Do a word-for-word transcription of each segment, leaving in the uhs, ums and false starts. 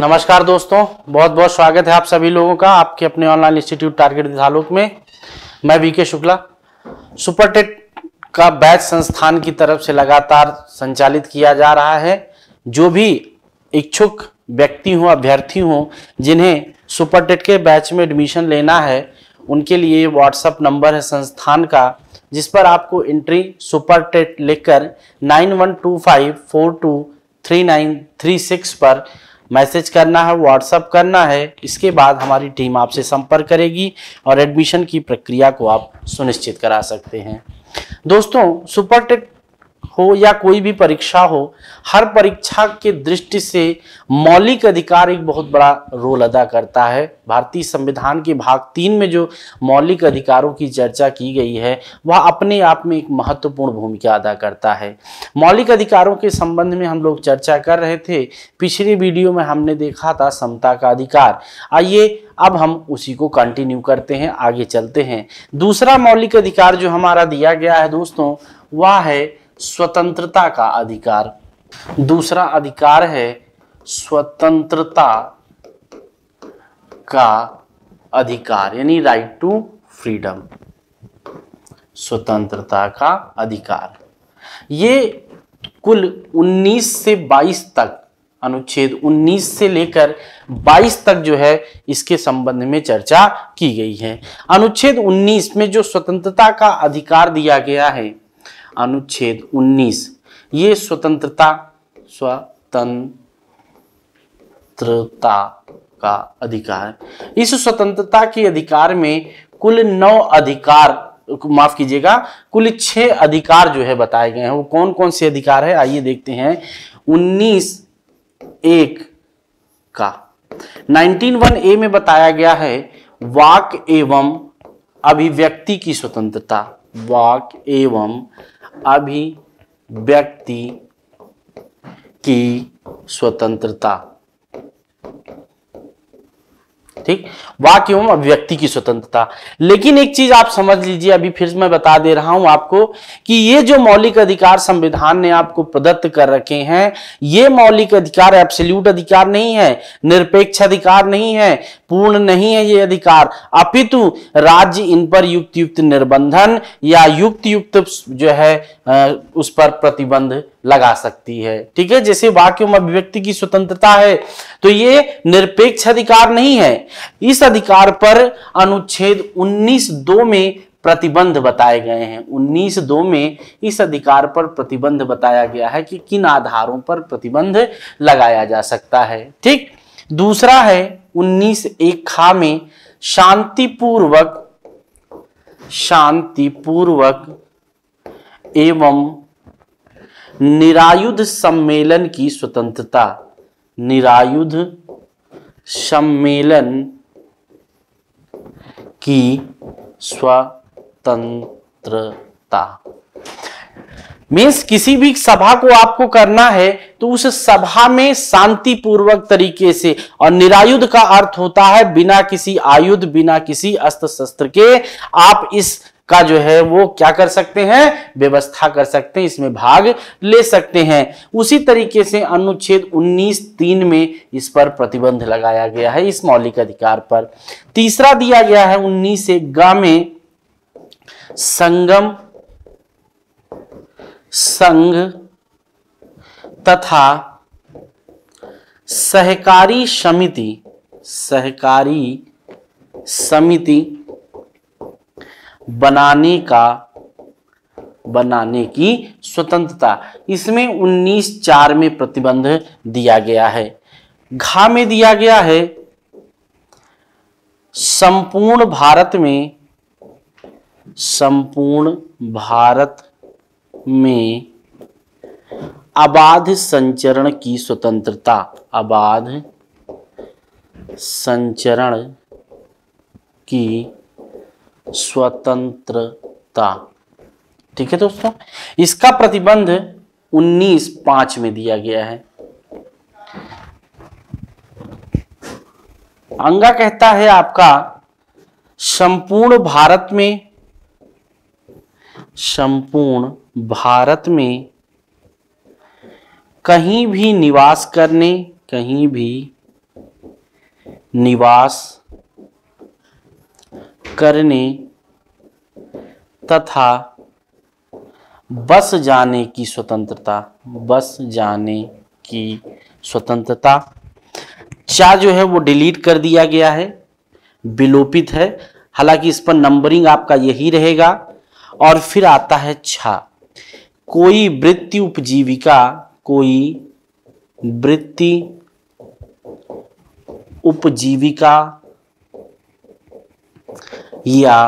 नमस्कार दोस्तों, बहुत बहुत स्वागत है आप सभी लोगों का आपके अपने ऑनलाइन इंस्टीट्यूट टारगेट दिशालोक में। मैं वीके शुक्ला। सुपर टेट का बैच संस्थान की तरफ से लगातार संचालित किया जा रहा है। जो भी इच्छुक व्यक्ति हों, अभ्यर्थी हों, जिन्हें सुपर टेट के बैच में एडमिशन लेना है, उनके लिए व्हाट्सएप नंबर है संस्थान का, जिस पर आपको एंट्री सुपर टेट लिखकर nine one two five four two three nine three six पर मैसेज करना है, व्हाट्सअप करना है। इसके बाद हमारी टीम आपसे संपर्क करेगी और एडमिशन की प्रक्रिया को आप सुनिश्चित करा सकते हैं। दोस्तों, सुपर टेट हो या कोई भी परीक्षा हो, हर परीक्षा के दृष्टि से मौलिक अधिकार एक बहुत बड़ा रोल अदा करता है। भारतीय संविधान के भाग तीन में जो मौलिक अधिकारों की चर्चा की गई है, वह अपने आप में एक महत्वपूर्ण भूमिका अदा करता है। मौलिक अधिकारों के संबंध में हम लोग चर्चा कर रहे थे, पिछले वीडियो में हमने देखा था समता का अधिकार। आइए अब हम उसी को कंटिन्यू करते हैं, आगे चलते हैं। दूसरा मौलिक अधिकार जो हमारा दिया गया है दोस्तों, वह है स्वतंत्रता का अधिकार। दूसरा अधिकार है स्वतंत्रता का अधिकार, यानी राइट टू फ्रीडम, स्वतंत्रता का अधिकार। ये कुल उन्नीस से बाईस तक, अनुच्छेद उन्नीस से लेकर बाईस तक जो है, इसके संबंध में चर्चा की गई है। अनुच्छेद उन्नीस में जो स्वतंत्रता का अधिकार दिया गया है, अनुच्छेद उन्नीस, ये स्वतंत्रता स्वतंत्रता का अधिकार, इस स्वतंत्रता के अधिकार में कुल नौ अधिकार, माफ कीजिएगा, कुल छह अधिकार जो है बताए गए हैं। वो कौन कौन से अधिकार है, आइए देखते हैं। उन्नीस एक का नाइनटीन वन ए में बताया गया है वाक एवं अभिव्यक्ति की स्वतंत्रता, वाक एवं अभिव्यक्ति की स्वतंत्रता, ठीक, वाक्य एवं अभिव्यक्ति की स्वतंत्रता। लेकिन एक चीज आप समझ लीजिए, अभी फिर मैं बता दे रहा हूं आपको कि ये जो मौलिक अधिकार संविधान ने आपको प्रदत्त कर रखे हैं, ये मौलिक अधिकार एब्सोल्यूट अधिकार नहीं है, निरपेक्ष अधिकार नहीं है, पूर्ण नहीं है ये अधिकार, अपितु राज्य इन पर युक्त युक्त निर्बंधन या युक्त युक्त जो है उस पर प्रतिबंध लगा सकती है, ठीक है। जैसे वाक्य एवं अभिव्यक्ति की स्वतंत्रता है, तो ये निरपेक्ष अधिकार नहीं है। इस अधिकार पर अनुच्छेद उन्नीस दो में प्रतिबंध बताए गए हैं। उन्नीस दो में इस अधिकार पर प्रतिबंध बताया गया है कि किन आधारों पर प्रतिबंध लगाया जा सकता है, ठीक। दूसरा है उन्नीस एक खा में शांतिपूर्वक शांतिपूर्वक एवं निरायुध सम्मेलन की स्वतंत्रता, निरायुध सम्मेलन की स्वतंत्रता। मीन्स किसी भी सभा को आपको करना है तो उस सभा में शांतिपूर्वक तरीके से, और निरायुध का अर्थ होता है बिना किसी आयुध, बिना किसी अस्त्र शस्त्र के आप इस का जो है वो क्या कर सकते हैं, व्यवस्था कर सकते हैं, इसमें भाग ले सकते हैं। उसी तरीके से अनुच्छेद उन्नीस तीन में इस पर प्रतिबंध लगाया गया है, इस मौलिक अधिकार पर। तीसरा दिया गया है उन्नीस एक ग में संगम संघ तथा सहकारी समिति, सहकारी समिति बनाने का बनाने की स्वतंत्रता, इसमें उन्नीस चार में प्रतिबंध दिया गया है। घा में दिया गया है संपूर्ण भारत में, संपूर्ण भारत में अबाध संचरण की स्वतंत्रता, अबाध संचरण की स्वतंत्रता, ठीक है दोस्तों। इसका प्रतिबंध उन्नीस पांच में दिया गया है। अंगा कहता है आपका संपूर्ण भारत में, संपूर्ण भारत में कहीं भी निवास करने, कहीं भी निवास करने तथा बस जाने की स्वतंत्रता बस जाने की स्वतंत्रता। चार जो है वो डिलीट कर दिया गया है, विलोपित है, हालांकि इस पर नंबरिंग आपका यही रहेगा। और फिर आता है छह, कोई वृत्ति उपजीविका, कोई वृत्ति उपजीविका या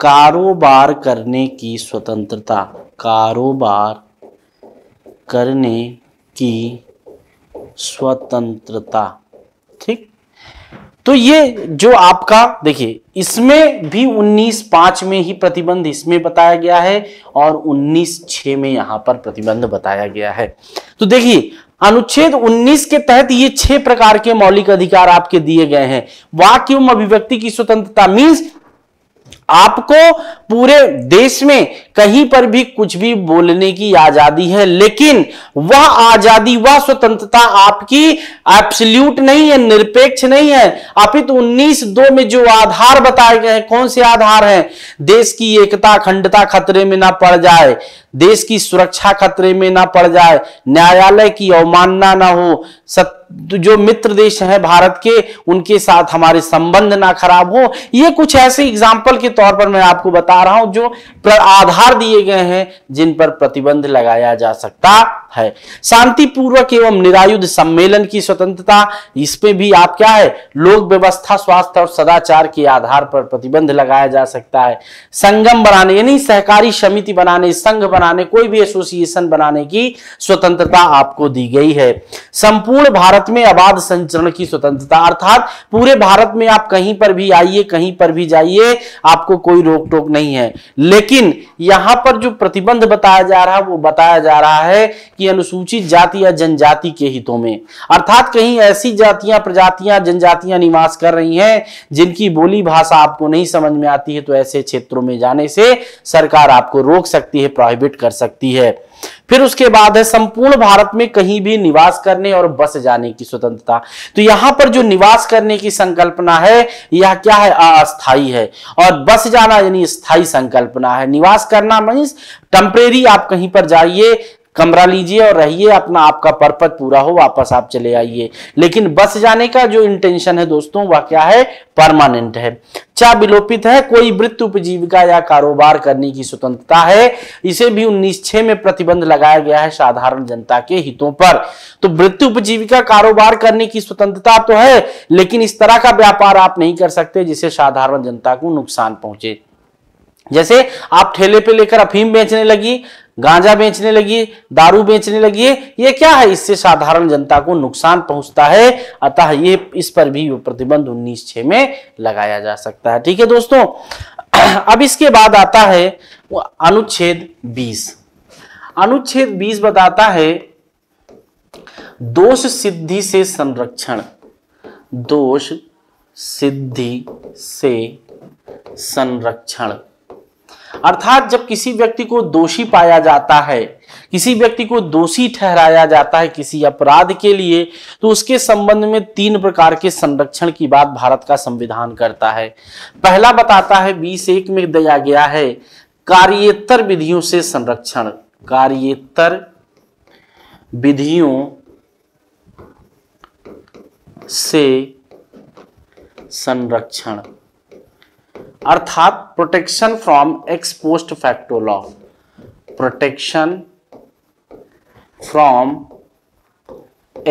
कारोबार करने की स्वतंत्रता, कारोबार करने की स्वतंत्रता। ठीक, तो ये जो आपका देखिए इसमें भी उन्नीस पाँच में ही प्रतिबंध इसमें बताया गया है और उन्नीस छह में यहां पर प्रतिबंध बताया गया है। तो देखिए अनुच्छेद उन्नीस के तहत ये छह प्रकार के मौलिक अधिकार आपके दिए गए हैं। वाक्य एवं अभिव्यक्ति की स्वतंत्रता मीन्स आपको पूरे देश में कहीं पर भी कुछ भी बोलने की आजादी है, लेकिन वह आजादी वह स्वतंत्रता आपकी एब्सोल्यूट नहीं है, निरपेक्ष नहीं है। अपितु उन्नीस दो में जो आधार बताए गए हैं, कौन से आधार हैं? देश की एकता अखंडता खतरे में ना पड़ जाए, देश की सुरक्षा खतरे में ना पड़ जाए, न्यायालय की अवमानना ना हो, सत्य जो मित्र देश हैं भारत के उनके साथ हमारे संबंध ना खराब हो। ये कुछ ऐसे एग्जाम्पल के तौर पर मैं आपको बता रहा हूं जो आधार दिए गए हैं जिन पर प्रतिबंध लगाया जा सकता है। शांतिपूर्वक एवं निरायुध सम्मेलन की स्वतंत्रता, इसमें भी आप क्या है लोक व्यवस्था, स्वास्थ्य और सदाचार के आधार पर प्रतिबंध लगाया जा सकता है। संगम बनाने यानी सहकारी समिति बनाने, संघ बनाने, कोई भी एसोसिएशन बनाने की स्वतंत्रता आपको दी गई है। संपूर्ण भारत में अबाध संचरण की स्वतंत्रता, अर्थात पूरे भारत में आप कहीं पर भी आइए कहीं पर भी जाइए, आपको कोई रोक टोक नहीं है। लेकिन यहां पर जो प्रतिबंध बताया जा रहा है वो बताया जा रहा है कि अनुसूचित जाति या जनजाति के हितों में, अर्थात कहीं ऐसी जातियां प्रजातियां जनजातियां निवास कर रही हैं जिनकी बोली भाषा आपको नहीं समझ में आती है, तो ऐसे क्षेत्रों में जाने से सरकार आपको रोक सकती है, प्रोहिबिट कर सकती है। फिर उसके बाद है संपूर्ण भारत में कहीं भी निवास करने और बस जाने की स्वतंत्रता। तो यहां पर जो निवास करने की संकल्पना है यह क्या है? अस्थाई है, और बस जाना यानी स्थाई संकल्पना है। निवास करना मीन्स टेम्परेरी, आप कहीं पर जाइए, कमरा लीजिए और रहिए, अपना आपका पर्पज पूरा हो वापस आप चले आइए। लेकिन बस जाने का जो इंटेंशन है दोस्तों वह क्या है? परमानेंट है। चार विलोपित है, कोई वृत्ति उपजीविका या कारोबार करने की स्वतंत्रता है, इसे भी उन्नीस छह में प्रतिबंध लगाया गया है साधारण जनता के हितों पर। तो वृत्ति उपजीविका कारोबार करने की स्वतंत्रता तो है, लेकिन इस तरह का व्यापार आप नहीं कर सकते जिससे साधारण जनता को नुकसान पहुंचे। जैसे आप ठेले पे लेकर अफीम बेचने लगी, गांजा बेचने लगी, दारू बेचने लगी, ये क्या है? इससे साधारण जनता को नुकसान पहुंचता है, अतः ये इस पर भी प्रतिबंध उन्नीस छह में लगाया जा सकता है। ठीक है दोस्तों, अब इसके बाद आता है अनुच्छेद बीस। अनुच्छेद बीस बताता है दोष सिद्धि से संरक्षण, दोष सिद्धि से संरक्षण, अर्थात जब किसी व्यक्ति को दोषी पाया जाता है, किसी व्यक्ति को दोषी ठहराया जाता है किसी अपराध के लिए, तो उसके संबंध में तीन प्रकार के संरक्षण की बात भारत का संविधान करता है। पहला बताता है बीस एक में दिया गया है कार्येतर विधियों से संरक्षण, कार्येतर विधियों से संरक्षण, अर्थात protection from ex post facto law, protection from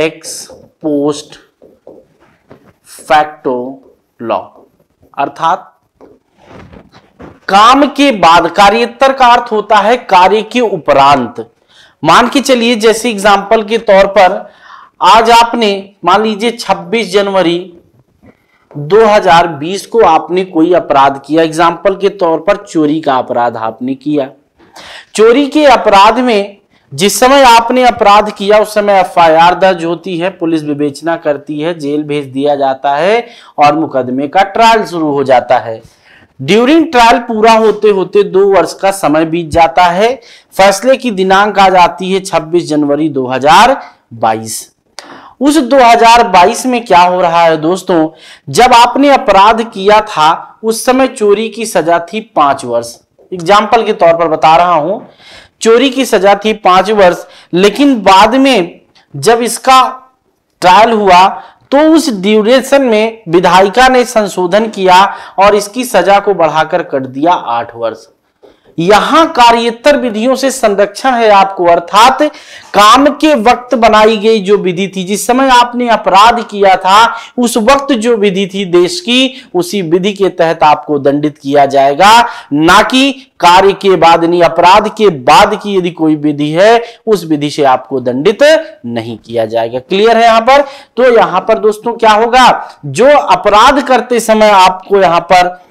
ex post facto law, अर्थात काम के बाद, कार्यतर का अर्थ होता है कार्य के उपरांत। मान के चलिए जैसे एग्जाम्पल के तौर पर आज आपने मान लीजिए छब्बीस जनवरी दो हज़ार बीस को आपने कोई अपराध किया, एग्जाम्पल के तौर पर चोरी का अपराध आपने किया। चोरी के अपराध में जिस समय आपने अपराध किया उस समय एफ आई आर दर्ज होती है, पुलिस विवेचना करती है, जेल भेज दिया जाता है और मुकदमे का ट्रायल शुरू हो जाता है। ड्यूरिंग ट्रायल पूरा होते होते दो वर्ष का समय बीत जाता है, फैसले की दिनांक आ जाती है छब्बीस जनवरी दो हज़ार बाईस उस दो हज़ार बाईस में क्या हो रहा है दोस्तों, जब आपने अपराध किया था उस समय चोरी की सजा थी पांच वर्ष। एग्जाम्पल के तौर पर बता रहा हूं, चोरी की सजा थी पांच वर्ष, लेकिन बाद में जब इसका ट्रायल हुआ तो उस ड्यूरेशन में विधायिका ने संशोधन किया और इसकी सजा को बढ़ाकर कर दिया आठ वर्ष। यहां कार्यतर विधियों से संरक्षण है आपको, अर्थात काम के वक्त बनाई गई जो विधि थी, जिस समय आपने अपराध किया था उस वक्त जो विधि थी देश की, उसी विधि के तहत आपको दंडित किया जाएगा, ना कि कार्य के बाद, नहीं अपराध के बाद की यदि कोई विधि है उस विधि से आपको दंडित नहीं किया जाएगा। क्लियर है यहां पर? तो यहां पर दोस्तों क्या होगा, जो अपराध करते समय आपको यहां पर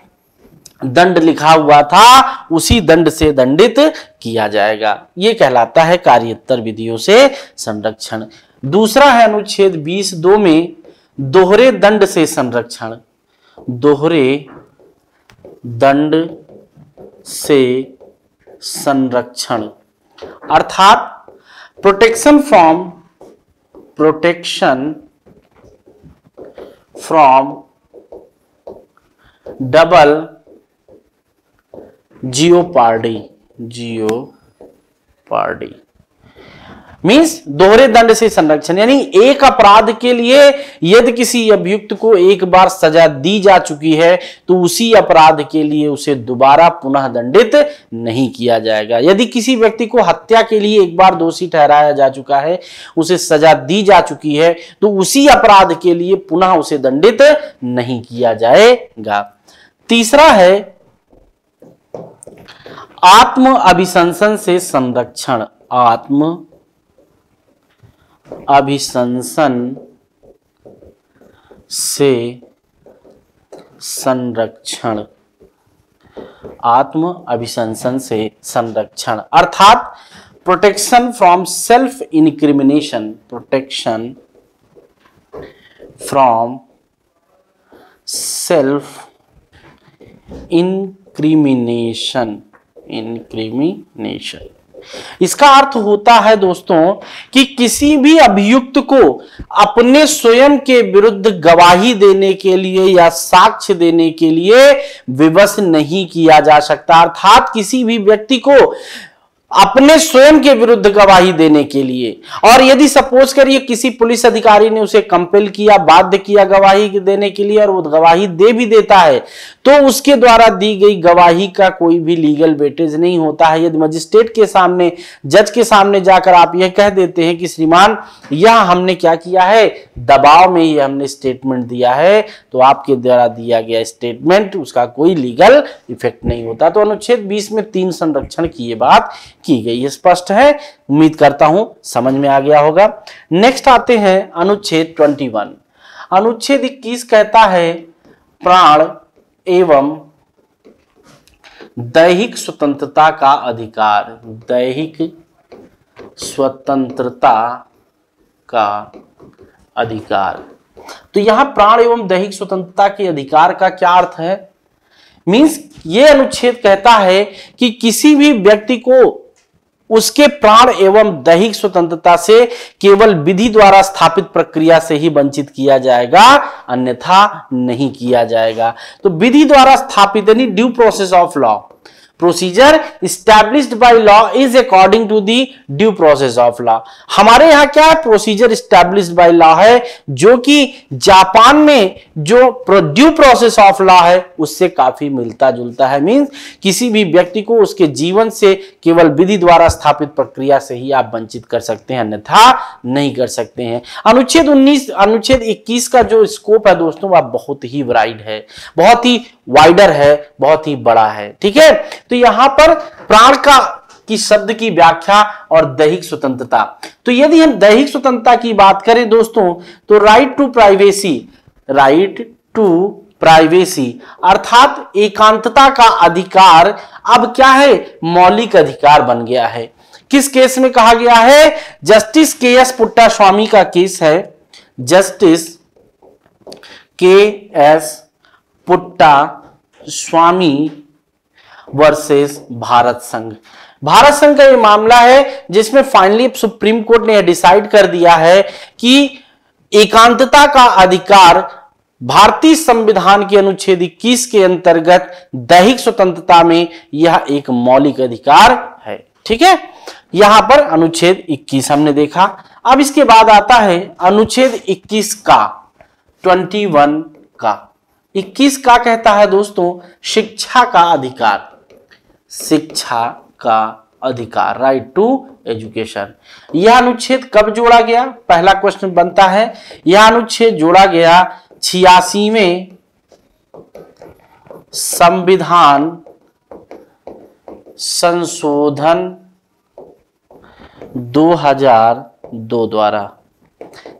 दंड लिखा हुआ था उसी दंड से दंडित किया जाएगा। यह कहलाता है कार्यतर विधियों से संरक्षण। दूसरा है अनुच्छेद बीस दो में दोहरे दंड से संरक्षण। दोहरे दंड से संरक्षण अर्थात protection from protection from double jeopardy. Jeopardy means दोहरे दंड से संरक्षण, यानी एक अपराध के लिए यदि किसी अभियुक्त को एक बार सजा दी जा चुकी है तो उसी अपराध के लिए उसे दोबारा पुनः दंडित नहीं किया जाएगा। यदि किसी व्यक्ति को हत्या के लिए एक बार दोषी ठहराया जा चुका है, उसे सजा दी जा चुकी है, तो उसी अपराध के लिए पुनः उसे दंडित नहीं किया जाएगा। तीसरा है आत्म अभिशंसन से संरक्षण। आत्म अभिशंसन से संरक्षण, आत्म अभिशंसन से संरक्षण अर्थात protection from self incrimination. Protection from self incrimination. Incrimination इसका अर्थ होता है दोस्तों कि किसी भी अभियुक्त को अपने स्वयं के विरुद्ध गवाही देने के लिए या साक्ष्य देने के लिए विवश नहीं किया जा सकता, अर्थात किसी भी व्यक्ति को अपने स्वयं के विरुद्ध गवाही देने के लिए, और यदि सपोज करिए किसी पुलिस अधिकारी ने उसे कंपेल किया, बाध्य किया गवाही देने के लिए, और वो गवाही दे भी देता है, तो उसके द्वारा दी गई गवाही का कोई भी लीगल वेटेज नहीं होता है। यदि मजिस्ट्रेट के सामने, जज के सामने जाकर आप यह कह देते हैं कि श्रीमान यह हमने क्या किया है, दबाव में यह हमने स्टेटमेंट दिया है, तो आपके द्वारा दिया गया स्टेटमेंट उसका कोई लीगल इफेक्ट नहीं होता। तो अनुच्छेद बीस में तीन संरक्षण की ये बात की गई। स्पष्ट है, उम्मीद करता हूं समझ में आ गया होगा। नेक्स्ट आते हैं अनुच्छेद इक्कीस। अनुच्छेद इक्कीस कहता है प्राण एवं दैहिक स्वतंत्रता का अधिकार। दैहिक स्वतंत्रता का अधिकार, तो यहां प्राण एवं दैहिक स्वतंत्रता के अधिकार का क्या अर्थ है? मींस ये अनुच्छेद कहता है कि किसी भी व्यक्ति को उसके प्राण एवं दैहिक स्वतंत्रता से केवल विधि द्वारा स्थापित प्रक्रिया से ही वंचित किया जाएगा, अन्यथा नहीं किया जाएगा। तो विधि द्वारा स्थापित यानी due process of law, procedure established by law is according to the due process of law। हमारे यहाँ क्या है, प्रोसीजर established by law है, जो कि जापान में जो due process of law है उससे काफी मिलता जुलता है। मींस किसी भी व्यक्ति को उसके जीवन से केवल विधि द्वारा स्थापित प्रक्रिया से ही आप वंचित कर सकते हैं, अन्यथा नहीं कर सकते हैं। अनुच्छेद उन्नीस अनुच्छेद इक्कीस का जो स्कोप है दोस्तों वह बहुत ही वाइड है, बहुत ही वाइडर है, बहुत ही बड़ा है। ठीक है, तो यहां पर प्राण का की शब्द की व्याख्या और दैहिक स्वतंत्रता। तो यदि हम दैहिक स्वतंत्रता की बात करें दोस्तों, तो right to privacy, right to privacy अर्थात एकांतता का अधिकार अब क्या है, मौलिक अधिकार बन गया है। किस केस में कहा गया है? जस्टिस के एस पुट्टास्वामी का केस है। जस्टिस के एस पुट्टास्वामी वर्सेस भारत संघ। भारत संघ का ये मामला है जिसमें फाइनली सुप्रीम कोर्ट ने डिसाइड कर दिया है कि एकांतता का अधिकार भारतीय संविधान के अनुच्छेद इक्कीस के अंतर्गत दैहिक स्वतंत्रता में यह एक मौलिक अधिकार है। ठीक है, यहां पर अनुच्छेद इक्कीस हमने देखा। अब इसके बाद आता है अनुच्छेद इक्कीस का इक्कीस का इक्कीस का कहता है दोस्तों शिक्षा का अधिकार, शिक्षा का अधिकार, राइट टू एजुकेशन। यह अनुच्छेद कब जोड़ा गया, पहला क्वेश्चन बनता है। यह अनुच्छेद जोड़ा गया छियासीवें संविधान संशोधन दो हज़ार दो द्वारा,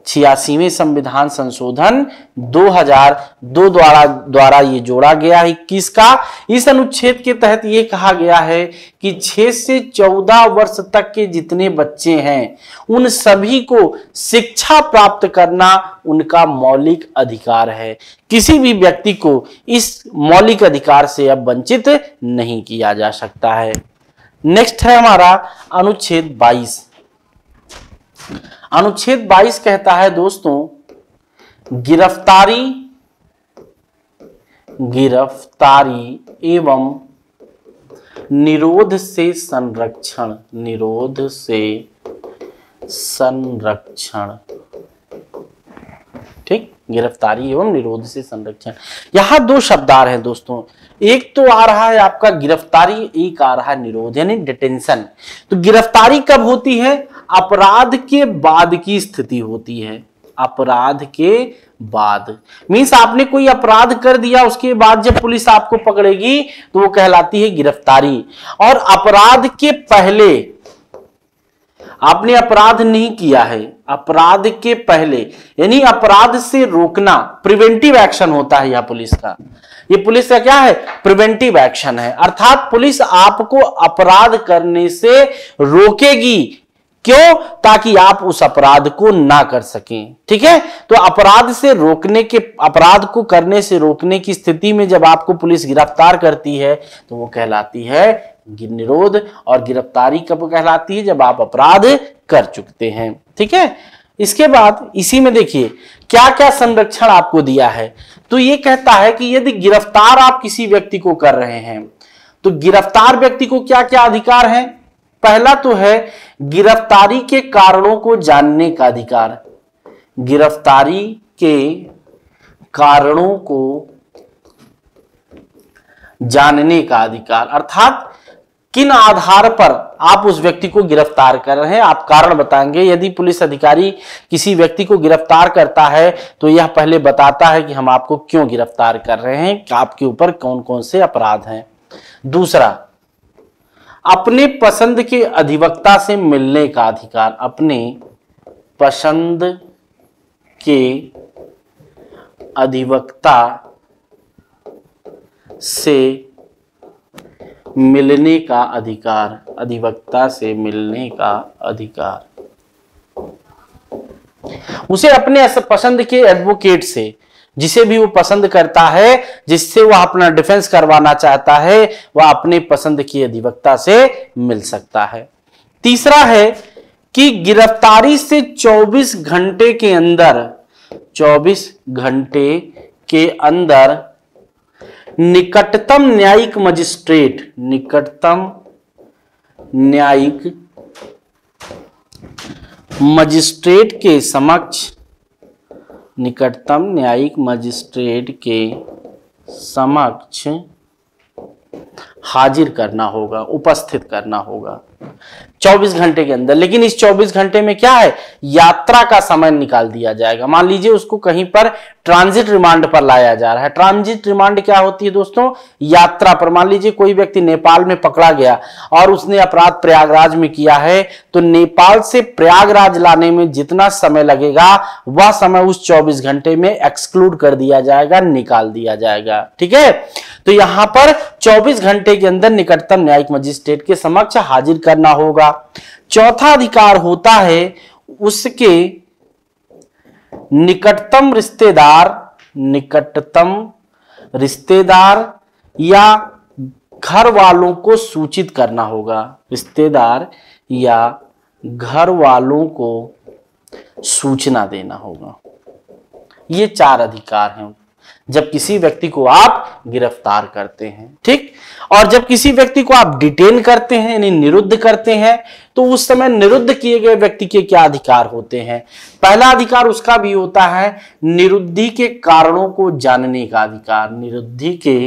छियासीवें संविधान संशोधन दो हज़ार दो द्वारा द्वारा ये जोड़ा गया है इक्कीस का। इस अनुच्छेद के तहत ये कहा गया है कि छह से चौदह वर्ष तक के जितने बच्चे हैं उन सभी को शिक्षा प्राप्त करना उनका मौलिक अधिकार है, किसी भी व्यक्ति को इस मौलिक अधिकार से अब वंचित नहीं किया जा सकता है। नेक्स्ट है हमारा अनुच्छेद बाईस। अनुच्छेद बाईस कहता है दोस्तों गिरफ्तारी गिरफ्तारी एवं निरोध से संरक्षण, निरोध से संरक्षण। ठीक, गिरफ्तारी एवं निरोध से संरक्षण। यहाँ दो शब्द आ रहे हैं दोस्तों, एक तो आ रहा है आपका गिरफ्तारी, एक आ रहा है निरोध यानी डिटेंशन। तो गिरफ्तारी कब होती है, अपराध के बाद की स्थिति होती है, अपराध के बाद, मीन्स आपने कोई अपराध कर दिया उसके बाद जब पुलिस आपको पकड़ेगी तो वो कहलाती है गिरफ्तारी। और अपराध के पहले आपने अपराध नहीं किया है, अपराध के पहले यानी अपराध से रोकना, प्रिवेंटिव एक्शन होता है यह पुलिस का। ये पुलिस का क्या है, प्रिवेंटिव एक्शन है, अर्थात पुलिस आपको अपराध करने से रोकेगी, क्यों, ताकि आप उस अपराध को ना कर सकें। ठीक है, तो अपराध से रोकने के, अपराध को करने से रोकने की स्थिति में जब आपको पुलिस गिरफ्तार करती है तो वो कहलाती है निरोध। और गिरफ्तारी कब कहलाती है, जब आप अपराध कर चुकते हैं। ठीक है, इसके बाद इसी में देखिए क्या क्या संरक्षण आपको दिया है। तो ये कहता है कि यदि गिरफ्तार आप किसी व्यक्ति को कर रहे हैं तो गिरफ्तार व्यक्ति को क्या क्या अधिकार है। पहला तो है गिरफ्तारी के कारणों को जानने का अधिकार, गिरफ्तारी के कारणों को जानने का अधिकार, अर्थात किन आधार पर आप उस व्यक्ति को गिरफ्तार कर रहे हैं, आप कारण बताएंगे। यदि पुलिस अधिकारी किसी व्यक्ति को गिरफ्तार करता है तो यह पहले बताता है कि हम आपको क्यों गिरफ्तार कर रहे हैं, आपके ऊपर कौन कौन से अपराध हैं। दूसरा, अपने पसंद के अधिवक्ता से मिलने का अधिकार, अपने पसंद के अधिवक्ता से मिलने का अधिकार, अधिवक्ता से मिलने का अधिकार, उसे अपने पसंद के एडवोकेट से, जिसे भी वो पसंद करता है, जिससे वह अपना डिफेंस करवाना चाहता है, वह अपने पसंद के अधिवक्ता से मिल सकता है। तीसरा है कि गिरफ्तारी से चौबीस घंटे के अंदर, चौबीस घंटे के अंदर निकटतम न्यायिक मजिस्ट्रेट, निकटतम न्यायिक मजिस्ट्रेट के समक्ष, निकटतम न्यायिक मजिस्ट्रेट के समक्ष हाजिर करना होगा, उपस्थित करना होगा चौबीस घंटे के अंदर। लेकिन इस चौबीस घंटे में क्या है, यात्रा का समय निकाल दिया जाएगा। मान लीजिए उसको कहीं पर ट्रांजिट रिमांड पर लाया जा रहा है। ट्रांजिट रिमांड क्या होती है दोस्तों, यात्रा पर। मान लीजिए कोई व्यक्ति नेपाल में पकड़ा गया और उसने अपराध प्रयागराज में किया है, तो नेपाल से प्रयागराज लाने में जितना समय लगेगा वह समय उस चौबीस घंटे में एक्सक्लूड कर दिया जाएगा, निकाल दिया जाएगा। ठीक है, तो यहां पर चौबीस घंटे के अंदर निकटतम न्यायिक मजिस्ट्रेट के समक्ष हाजिर करना होगा। चौथा अधिकार होता है उसके निकटतम रिश्तेदार, निकटतम रिश्तेदार या घर वालों को सूचित करना होगा, रिश्तेदार या घर वालों को सूचना देना होगा। ये चार अधिकार हैं जब किसी व्यक्ति को आप गिरफ्तार करते हैं। ठीक, और जब किसी व्यक्ति को आप डिटेन करते हैं यानी निरुद्ध करते हैं तो उस समय निरुद्ध किए गए व्यक्ति के क्या अधिकार होते हैं। पहला अधिकार उसका भी होता है निरुद्धि के कारणों को जानने का अधिकार, निरुद्धि के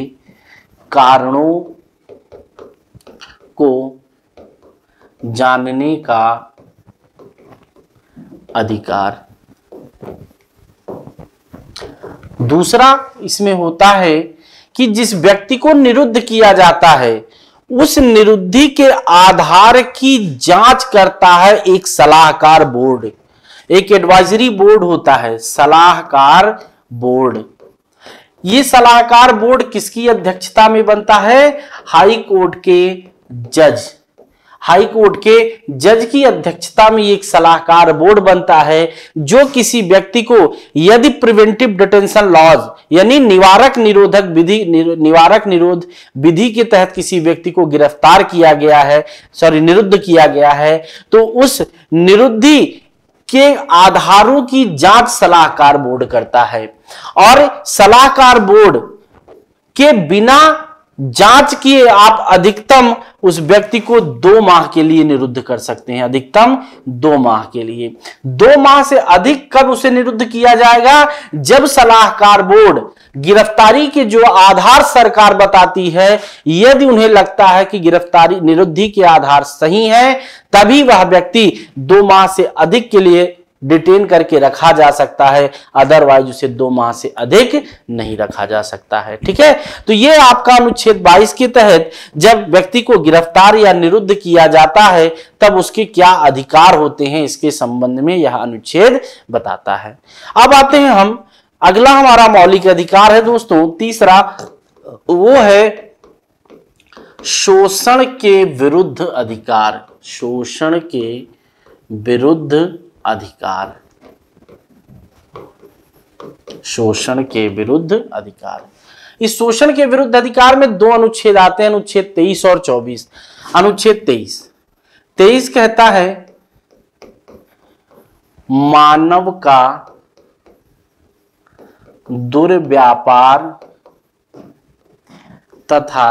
कारणों को जानने का अधिकार। दूसरा इसमें होता है कि जिस व्यक्ति को निरुद्ध किया जाता है उस निरुद्धि के आधार की जांच करता है एक सलाहकार बोर्ड, एक एडवाइजरी बोर्ड होता है सलाहकार बोर्ड। ये सलाहकार बोर्ड किसकी अध्यक्षता में बनता है? हाई कोर्ट के जज, हाई कोर्ट के जज की अध्यक्षता में एक सलाहकार बोर्ड बनता है जो किसी व्यक्ति को यदि प्रिवेंटिव डिटेंशन लॉज यानी निवारक निरोधक विधि निवारक निरोध विधि के तहत किसी व्यक्ति को गिरफ्तार किया गया है सॉरी निरुद्ध किया गया है तो उस निरुद्धि के आधारों की जांच सलाहकार बोर्ड करता है। और सलाहकार बोर्ड के बिना जांच किए आप अधिकतम उस व्यक्ति को दो माह के लिए निरुद्ध कर सकते हैं, अधिकतम दो माह के लिए। दो माह से अधिक कब उसे निरुद्ध किया जाएगा? जब सलाहकार बोर्ड गिरफ्तारी के जो आधार सरकार बताती है यदि उन्हें लगता है कि गिरफ्तारी निरुद्धि के आधार सही है तभी वह व्यक्ति दो माह से अधिक के लिए डिटेन करके रखा जा सकता है, अदरवाइज उसे दो माह से अधिक नहीं रखा जा सकता है। ठीक है, तो ये आपका अनुच्छेद बाईस के तहत जब व्यक्ति को गिरफ्तार या निरुद्ध किया जाता है तब उसके क्या अधिकार होते हैं इसके संबंध में यह अनुच्छेद बताता है। अब आते हैं हम, अगला हमारा मौलिक अधिकार है दोस्तों तीसरा, वो है शोषण के विरुद्ध अधिकार, शोषण के विरुद्ध अधिकार, शोषण के विरुद्ध अधिकार। इस शोषण के विरुद्ध अधिकार में दो अनुच्छेद आते हैं, अनुच्छेद तेईस और चौबीस। अनुच्छेद तेईस, तेईस कहता है मानव का दुर्व्यापार तथा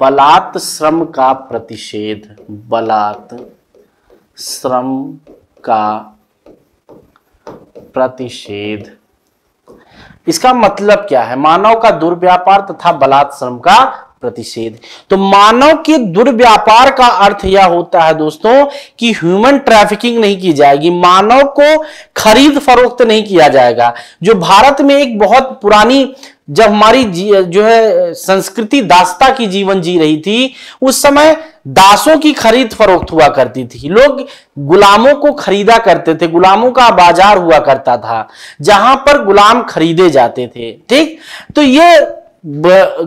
बलात् श्रम का प्रतिषेध, बलात् श्रम का प्रतिषेध। इसका मतलब क्या है? मानव का दुर्व्यापार तथा बलात् श्रम का प्रतिषेध। तो मानव के दुर्व्यापार का अर्थ यह होता है दोस्तों कि ह्यूमन ट्रैफिकिंग नहीं की जाएगी, मानव को खरीद फरोख्त नहीं किया जाएगा, जो भारत में एक बहुत पुरानी जब हमारी जो है संस्कृति दासता की जीवन जी रही थी उस समय दासों की खरीद फरोख्त हुआ करती थी। लोग गुलामों को खरीदा करते थे, गुलामों का बाजार हुआ करता था जहां पर गुलाम खरीदे जाते थे। ठीक, तो ये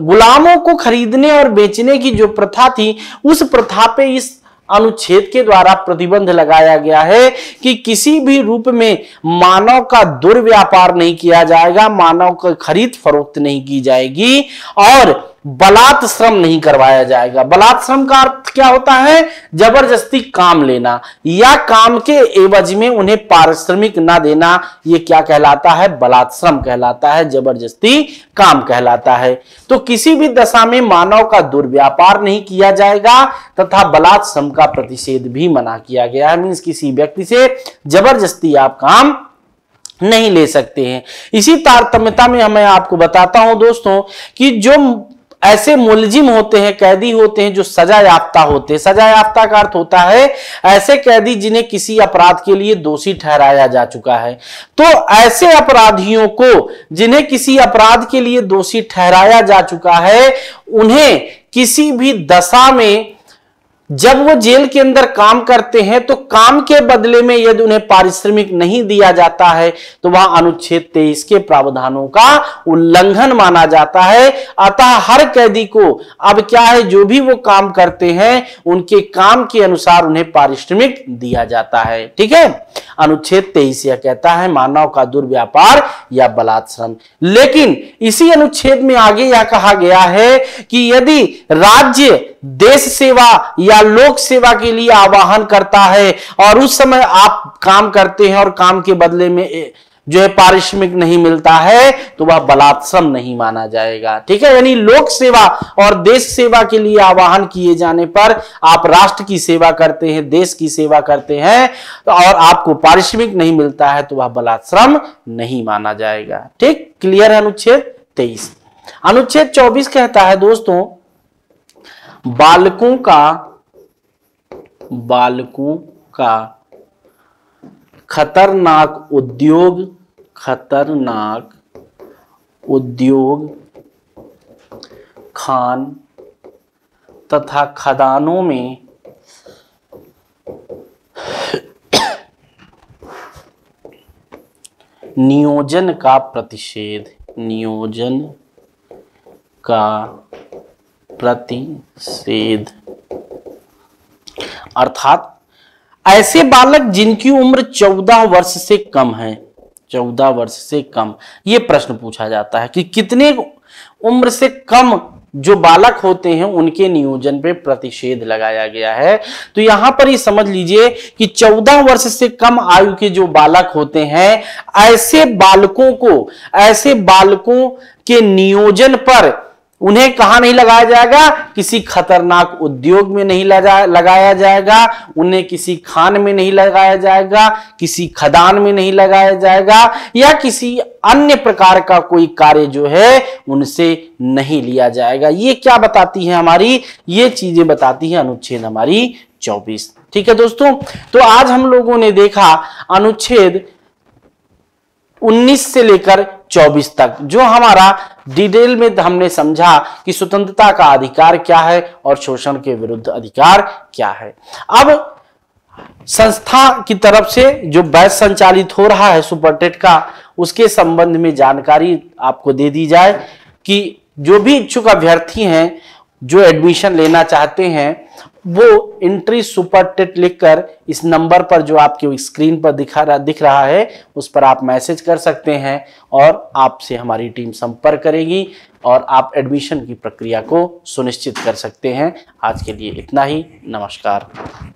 गुलामों को खरीदने और बेचने की जो प्रथा थी उस प्रथा पे इस अनुच्छेद के द्वारा प्रतिबंध लगाया गया है कि किसी भी रूप में मानव का दुर्व्यापार नहीं किया जाएगा, मानव का खरीद फरोख्त नहीं की जाएगी और बलात् श्रम नहीं करवाया जाएगा। बलात् श्रम का अर्थ क्या होता है? जबरदस्ती काम लेना या काम के एवज में उन्हें पारिश्रमिक ना देना, ये क्या कहलाता है? बलात् श्रम कहलाता है, जबरदस्ती काम कहलाता है। तो किसी भी दशा में मानव का दुर्व्यापार नहीं किया जाएगा तथा बलात् श्रम का प्रतिषेध भी मना किया गया है, मीन्स किसी व्यक्ति से जबरदस्ती आप काम नहीं ले सकते हैं। इसी तारतम्यता में मैं आपको बताता हूं दोस्तों कि जो ऐसे मुलजिम होते हैं, कैदी होते हैं जो सजा याफ्ता होते हैं, सजा याफ्ता का अर्थ होता है ऐसे कैदी जिन्हें किसी अपराध के लिए दोषी ठहराया जा चुका है। तो ऐसे अपराधियों को जिन्हें किसी अपराध के लिए दोषी ठहराया जा चुका है उन्हें किसी भी दशा में जब वो जेल के अंदर काम करते हैं तो काम के बदले में यदि उन्हें पारिश्रमिक नहीं दिया जाता है तो वहां अनुच्छेद तेईस के प्रावधानों का उल्लंघन माना जाता है। अतः हर कैदी को अब क्या है, जो भी वो काम करते हैं उनके काम के अनुसार उन्हें पारिश्रमिक दिया जाता है। ठीक है, अनुच्छेद तेईस यह कहता है मानव का दुर्व्यापार या बलात् श्रम। लेकिन इसी अनुच्छेद में आगे यह कहा गया है कि यदि राज्य देश सेवा या लोक सेवा के लिए आह्वान करता है और उस समय आप काम करते हैं और काम के बदले में जो है पारिश्रमिक नहीं मिलता है तो वह बलात्सम नहीं माना जाएगा। ठीक है, यानी लोक सेवा और देश सेवा के लिए आह्वान किए जाने पर आप राष्ट्र की सेवा करते हैं, देश की सेवा करते हैं और आपको पारिश्रमिक नहीं मिलता है तो वह बलात्सम नहीं माना जाएगा। ठीक, क्लियर है। अनुच्छेद तेईस। अनुच्छेद चौबीस कहता है दोस्तों, बालकों का बालकों का खतरनाक उद्योग खतरनाक उद्योग खान तथा खदानों में नियोजन का प्रतिषेध नियोजन का प्रतिषेध अर्थात ऐसे बालक जिनकी उम्र चौदह वर्ष से कम है, चौदह वर्ष से कम। ये प्रश्न पूछा जाता है कि कितने उम्र से कम जो बालक होते हैं उनके नियोजन पे प्रतिषेध लगाया गया है। तो यहाँ पर ये समझ लीजिए कि चौदह वर्ष से कम आयु के जो बालक होते हैं ऐसे बालकों को ऐसे बालकों के नियोजन पर उन्हें कहाँ नहीं लगाया जाएगा, किसी खतरनाक उद्योग में नहीं लगाया जाएगा, उन्हें किसी खान में नहीं लगाया जाएगा, किसी खदान में नहीं लगाया जाएगा या किसी अन्य प्रकार का कोई कार्य जो है उनसे नहीं लिया जाएगा। ये क्या बताती है हमारी, ये चीजें बताती है अनुच्छेद हमारी चौबीस। ठीक है दोस्तों, तो आज हम लोगों ने देखा अनुच्छेद उन्नीस से लेकर चौबीस तक, जो हमारा डिटेल में हमने समझा कि स्वतंत्रता का अधिकार क्या है और शोषण के विरुद्ध अधिकार क्या है। अब संस्था की तरफ से जो बैच संचालित हो रहा है सुपर टेट का, उसके संबंध में जानकारी आपको दे दी जाए कि जो भी इच्छुक अभ्यर्थी हैं जो एडमिशन लेना चाहते हैं वो एंट्री सुपर टेट लिखकर इस नंबर पर जो आपके स्क्रीन पर दिखा रहा दिख रहा है उस पर आप मैसेज कर सकते हैं और आपसे हमारी टीम संपर्क करेगी और आप एडमिशन की प्रक्रिया को सुनिश्चित कर सकते हैं। आज के लिए इतना ही, नमस्कार।